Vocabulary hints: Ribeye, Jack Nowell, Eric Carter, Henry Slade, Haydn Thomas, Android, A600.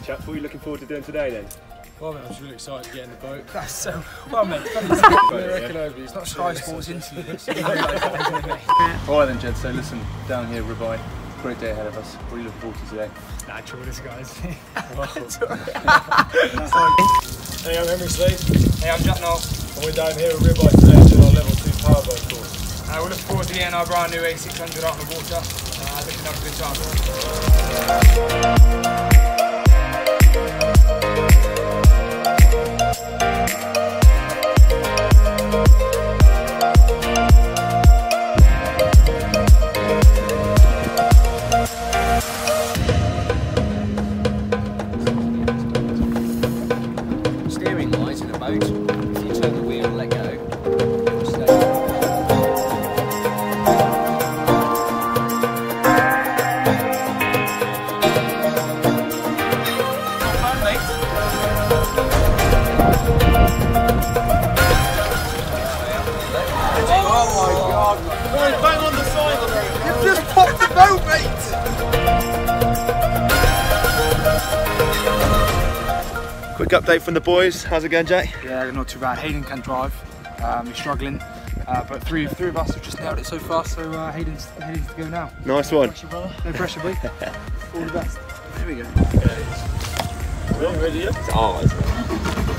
Great chaps, what are you looking forward to doing today then? Well mate, I was really excited to get in the boat. That's so, well mate, it's not Sky Sports interview. Alright then Jed, so listen, down here Ribeye, great day ahead of us. What are you looking forward to today? Nah, chill with us guys. Hey, I'm Henry Slade. Hey, I'm Jack Nowell. And we're down here at Ribeye today doing our level 2 powerboat course. We're looking forward to getting our brand new A600 out on the water. I think we'll have a good time. Steering lies in a boat. If you turn the wheel and let go, it'll stay. Oh my god! We're bang on the side of it! You've just popped the boat, mate! Quick update from the boys. How's it going, Jack? Yeah, not too bad. Hayden can drive. He's struggling. But three of us have just nailed it so far, so Hayden's to go now. Nice one. No pressure, brother. No pressure, boy. All the best. Here we go. Ready? It's ours.